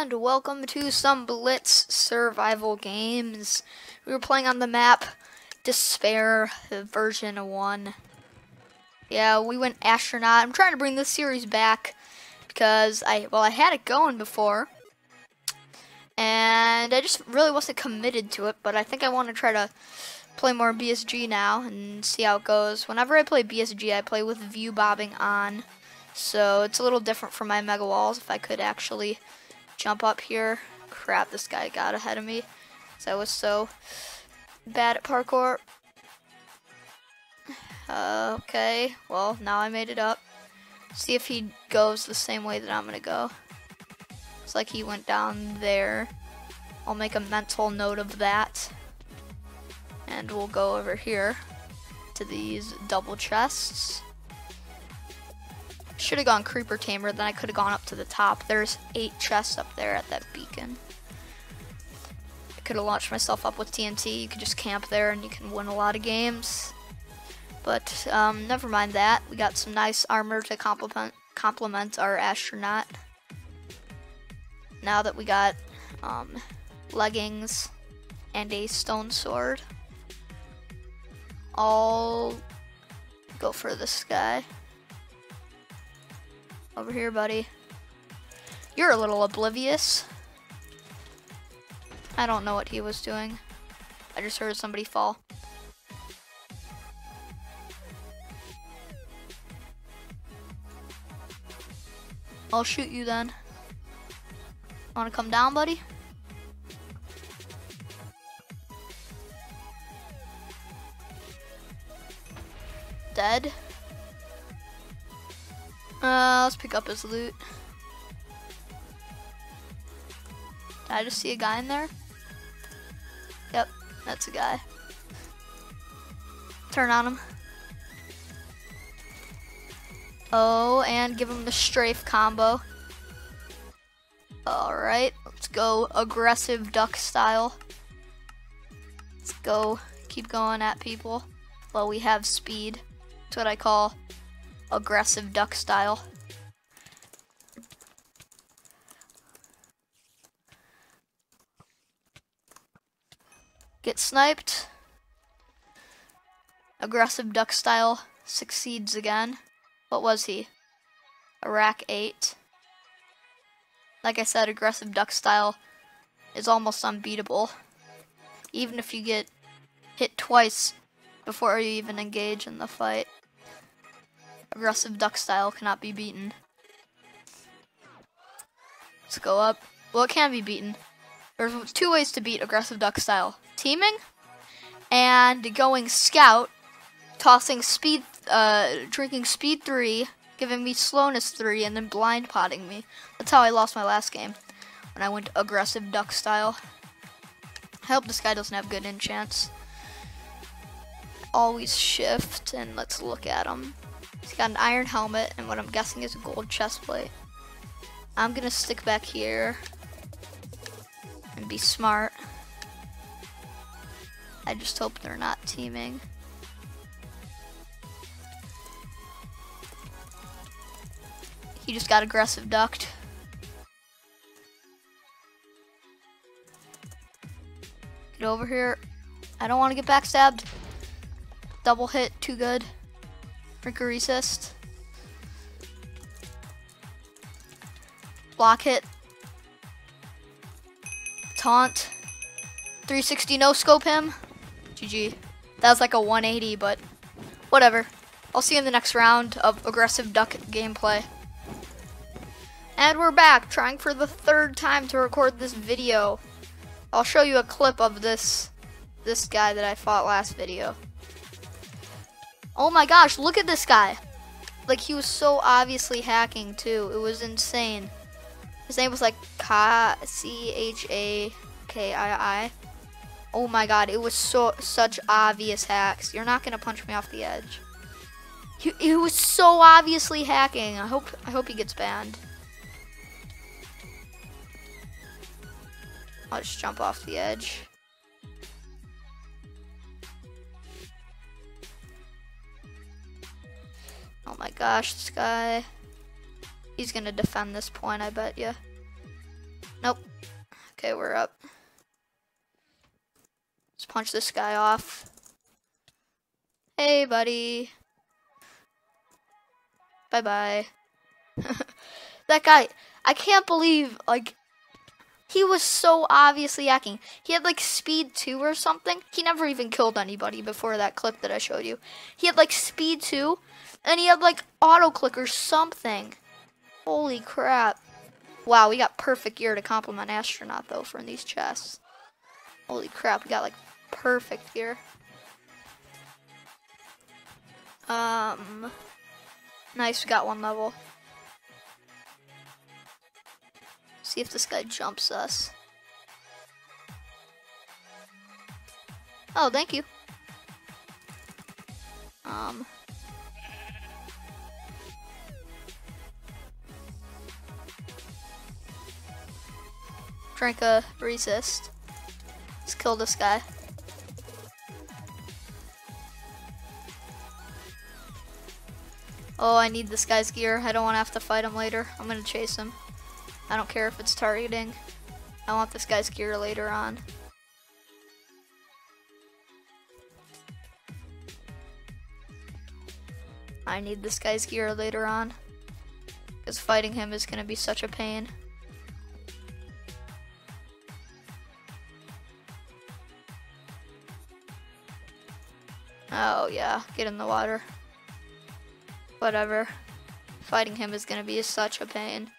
and welcome to some Blitz Survival Games. We were playing on the map Despair Version 1. Yeah, we went Astronaut. I'm trying to bring this series back because I had it going before, and I just really wasn't committed to it, but I think I want to try to play more BSG now and see how it goes. Whenever I play BSG, I play with view bobbing on. So it's a little different from my Mega Walls. If I could actually jump up here. Crap, this guy got ahead of me, because I was so bad at parkour. Okay, well, now I made it up. See if he goes the same way that I'm going to go. It's like he went down there. I'll make a mental note of that. And we'll go over here to these double chests. Should have gone creeper tamer, then I could have gone up to the top. There's 8 chests up there at that beacon. I could have launched myself up with TNT. You could just camp there and you can win a lot of games. But never mind that. We got some nice armor to complement our astronaut. Now that we got leggings and a stone sword, I'll go for this guy. Over here, buddy. You're a little oblivious. I don't know what he was doing. I just heard somebody fall. I'll shoot you then. Wanna come down, buddy? Dead. Let's pick up his loot. Did I just see a guy in there? Yep, that's a guy. Turn on him. Oh, and give him the strafe combo. Alright, let's go aggressive duck style. Let's go keep going at people while we have speed. That's what I call aggressive duck style. Get sniped. Aggressive duck style succeeds again. What was he? A rack 8. Like I said, aggressive duck style is almost unbeatable. Even if you get hit twice before you even engage in the fight. Aggressive duck style cannot be beaten. Let's go up. Well, it can be beaten. There's 2 ways to beat aggressive duck style. Teaming and going scout, tossing speed, drinking speed 3, giving me slowness 3, and then blind potting me. That's how I lost my last game, when I went aggressive duck style. I hope this guy doesn't have good enchants. Always shift, and let's look at him. He's got an iron helmet, and what I'm guessing is a gold chest plate. I'm gonna stick back here and be smart. I just hope they're not teaming. He just got aggressive ducked. Get over here. I don't want to get backstabbed. Double hit, too good. Drink a resist. Block hit. Taunt. 360 no scope him. GG. That was like a 180, but whatever. I'll see you in the next round of aggressive duck gameplay. And we're back, trying for the 3rd time to record this video. I'll show you a clip of this guy that I fought last video. Oh my gosh, look at this guy. Like, he was so obviously hacking too. It was insane. His name was like KCHAKII. Oh my god, it was such obvious hacks. You're not gonna punch me off the edge. He was so obviously hacking. I hope he gets banned. I'll just jump off the edge. Oh my gosh, this guy. He's gonna defend this point, I bet you. Nope. Okay, we're up. Let's punch this guy off. Hey, buddy. Bye-bye. That guy, I can't believe, like, he was so obviously hacking. He had, like, speed 2 or something. He never even killed anybody before that clip that I showed you. He had, like, speed 2, and he had, like, auto-click or something. Holy crap. Wow, we got perfect gear to compliment Astronaut, though, from these chests. Holy crap, we got, like, perfect gear. Nice, we got one level. See if this guy jumps us. Oh, thank you. Drink a resist. Let's kill this guy. Oh, I need this guy's gear. I don't want to have to fight him later. I'm gonna chase him. I don't care if it's targeting. I want this guy's gear later on. I need this guy's gear later on, because fighting him is gonna be such a pain. Oh yeah, get in the water. Whatever. Fighting him is gonna be such a pain.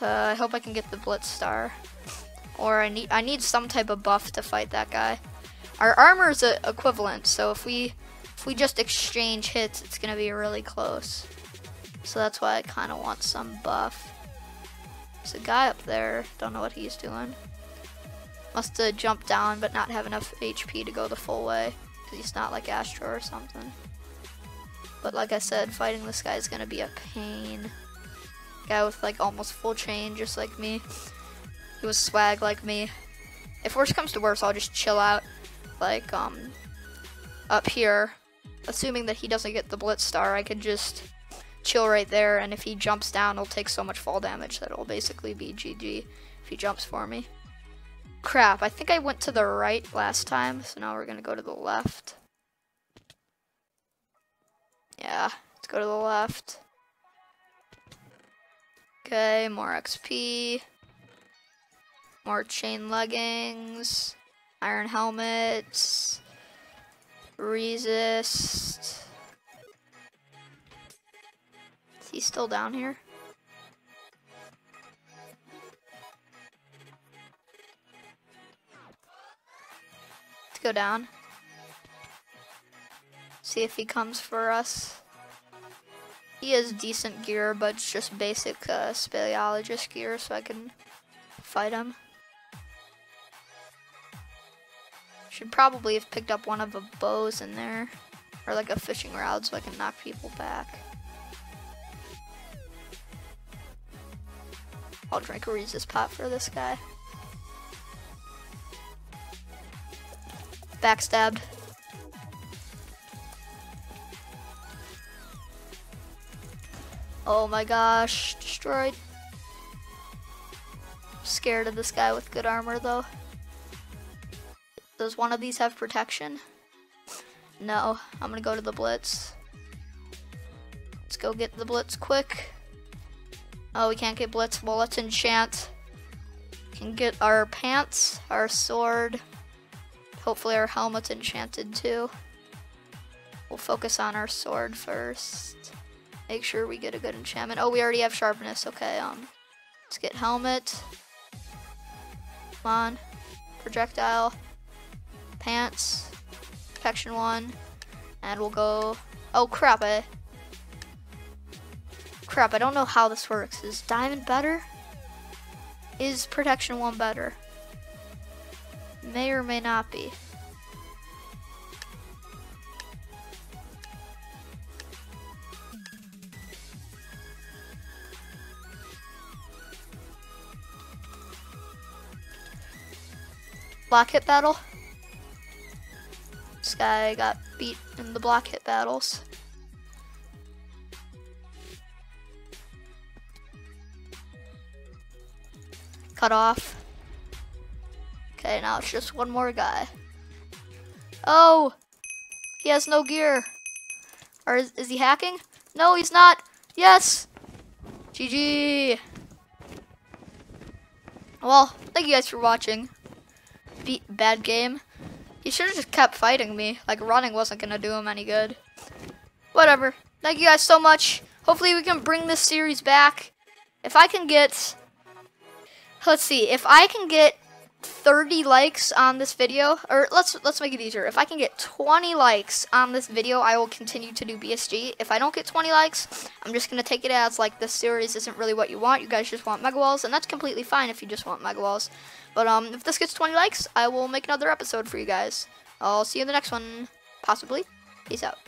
I hope I can get the Blitz Star, or I need some type of buff to fight that guy. Our armor is equivalent, so if we just exchange hits, it's gonna be really close. So that's why I kind of want some buff. There's a guy up there. Don't know what he's doing. Must have jumped down, but not have enough HP to go the full way, because he's not like Astro or something. But like I said, fighting this guy is gonna be a pain. Guy with like almost full chain, just like me. He was swag like me. If worse comes to worse, I'll just chill out, like up here. Assuming that he doesn't get the Blitz Star, I could just chill right there. And if he jumps down, he'll take so much fall damage that it'll basically be GG if he jumps for me. Crap! I think I went to the right last time, so now we're gonna go to the left. Yeah, let's go to the left. Okay, more XP, more chain leggings, iron helmets, resist. Is he still down here? Let's go down. See if he comes for us. He has decent gear, but it's just basic speleologist gear, so I can fight him. Should probably have picked up one of the bows in there, or like a fishing rod, so I can knock people back. I'll drink a resist pot for this guy. Backstabbed. Oh my gosh, destroyed. I'm scared of this guy with good armor though. Does one of these have protection? No, I'm gonna go to the Blitz. Let's go get the Blitz quick. Oh, we can't get Blitz. Well, let's enchant. We can get our pants, our sword. Hopefully our helmet's enchanted too. We'll focus on our sword first. Make sure we get a good enchantment. Oh, we already have sharpness. Okay, let's get helmet. Come on. Projectile. Pants. Protection 1. And we'll go. Oh, crap. Crap, I don't know how this works. Is diamond better? Is protection 1 better? May or may not be. Block hit battle. This guy got beat in the block hit battles. Cut off. Okay, now it's just one more guy. Oh, he has no gear. Or is he hacking? No, he's not. Yes. GG. Well, thank you guys for watching. Bad game. He should have just kept fighting me. Like, running wasn't gonna do him any good. Whatever. Thank you guys so much. Hopefully we can bring this series back. If I can get... Let's see. If I can get 30 likes on this video, or let's make it easier. If I can get 20 likes on this video, I will continue to do BSG. If I don't get 20 likes, I'm just gonna take it as like this series isn't really what you want. You guys just want Mega Walls, and that's completely fine if you just want Mega Walls. But if this gets 20 likes, I will make another episode for you guys. I'll see you in the next one, possibly. Peace out.